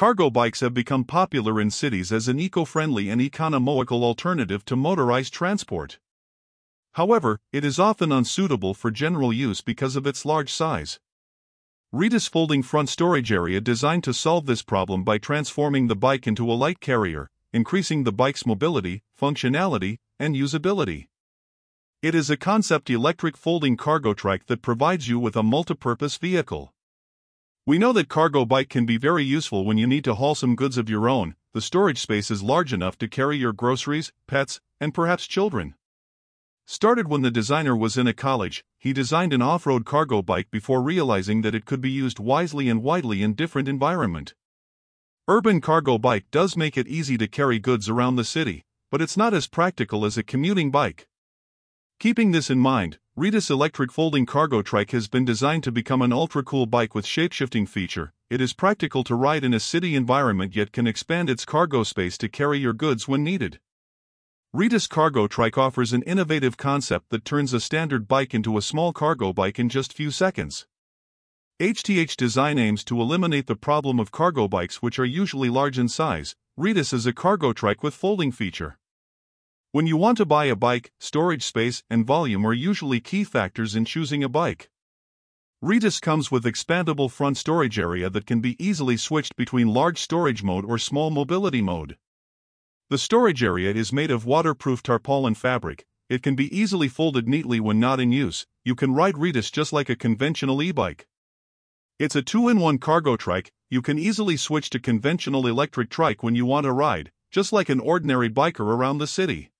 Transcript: Cargo bikes have become popular in cities as an eco-friendly and economical alternative to motorized transport. However, it is often unsuitable for general use because of its large size. Rhaetus folding front storage area designed to solve this problem by transforming the bike into a light carrier, increasing the bike's mobility, functionality, and usability. It is a concept electric folding cargo trike that provides you with a multipurpose vehicle. We know that cargo bike can be very useful when you need to haul some goods of your own. The storage space is large enough to carry your groceries, pets, and perhaps children. Started when the designer was in a college, he designed an off-road cargo bike before realizing that it could be used wisely and widely in different environments. Urban cargo bike does make it easy to carry goods around the city, but it's not as practical as a commuting bike. Keeping this in mind, Rhaetus electric folding cargo trike has been designed to become an ultra-cool bike with shape-shifting feature. It is practical to ride in a city environment yet can expand its cargo space to carry your goods when needed. Rhaetus cargo trike offers an innovative concept that turns a standard bike into a small cargo bike in just few seconds. HTH design aims to eliminate the problem of cargo bikes which are usually large in size. Rhaetus is a cargo trike with folding feature. When you want to buy a bike, storage space and volume are usually key factors in choosing a bike. Rhaetus comes with expandable front storage area that can be easily switched between large storage mode or small mobility mode. The storage area is made of waterproof tarpaulin fabric. It can be easily folded neatly when not in use. You can ride Rhaetus just like a conventional e-bike. It's a 2-in-1 cargo trike. You can easily switch to conventional electric trike when you want to ride, just like an ordinary biker around the city.